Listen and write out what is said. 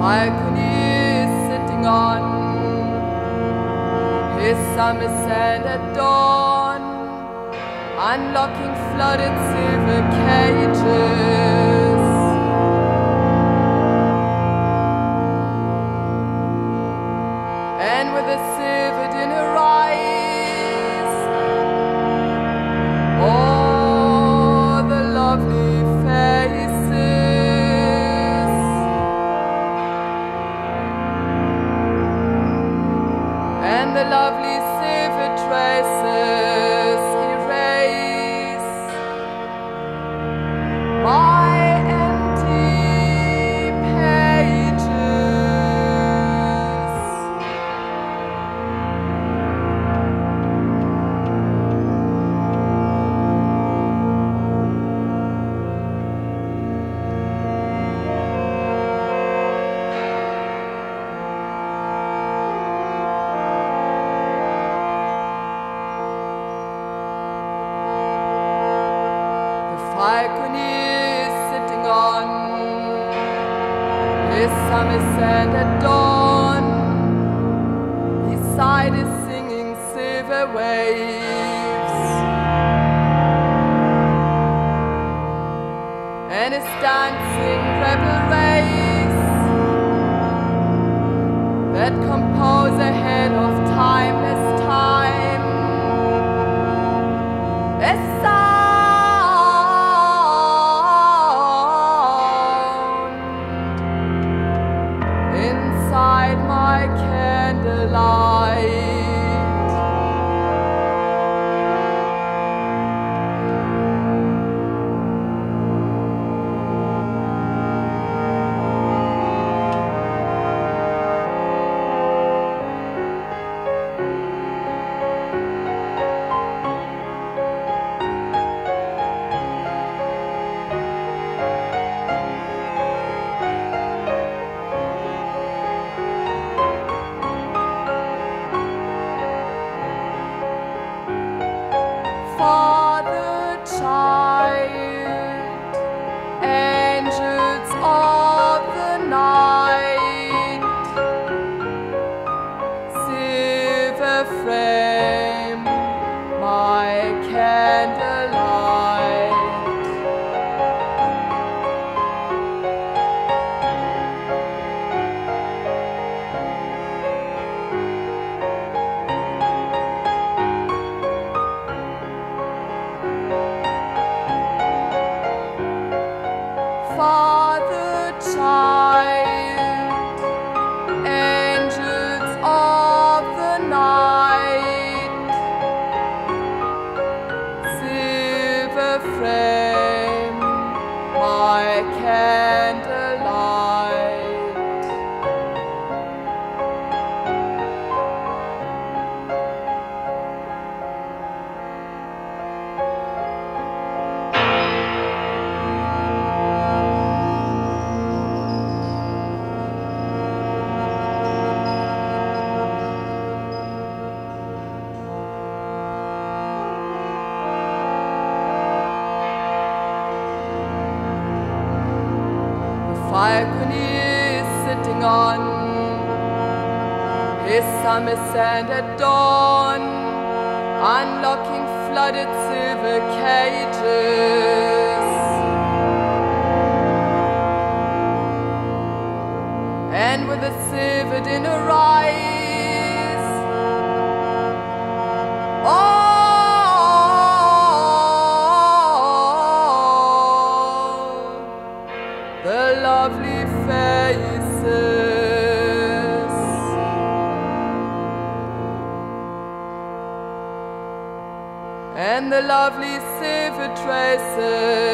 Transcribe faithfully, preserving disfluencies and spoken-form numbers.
falcon is sitting on his summer sand at dawn, unlocking flooded silver cages. And with a silver dinner rise, oh, the lovely faces. And the lovely silver traces erase by empty pages. Falcon is sitting on his summer sand at dawn. Beside is singing silver waves, and his dancing rebel race that compose ahead of timeless time. It's my candlelight. Father, child, angels of the night, silver frame my candlelight. Father, child, angels of the night, silver frame my candlelight. Falcon is sitting on his summer sand at dawn, unlocking flooded silver cages. And with a silver dinner rise, oh, the lovely faces. And the lovely silver traces